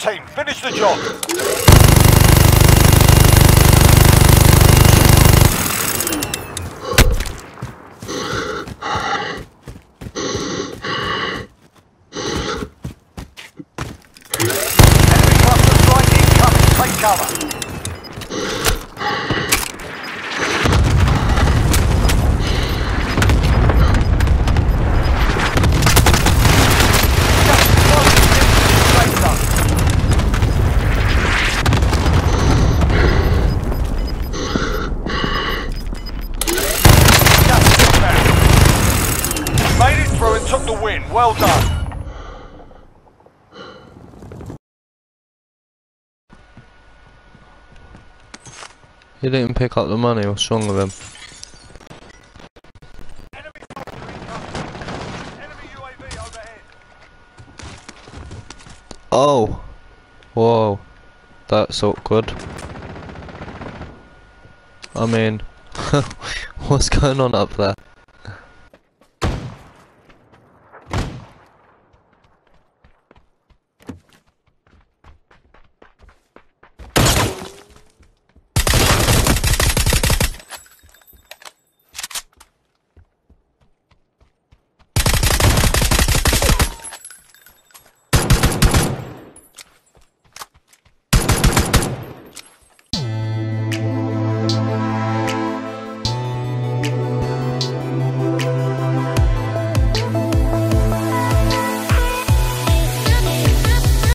team, finish the job. Well done. He didn't pick up the money, what's wrong with him? Enemy UAV overhead. Oh. Whoa. That's awkward. I mean, what's going on up there?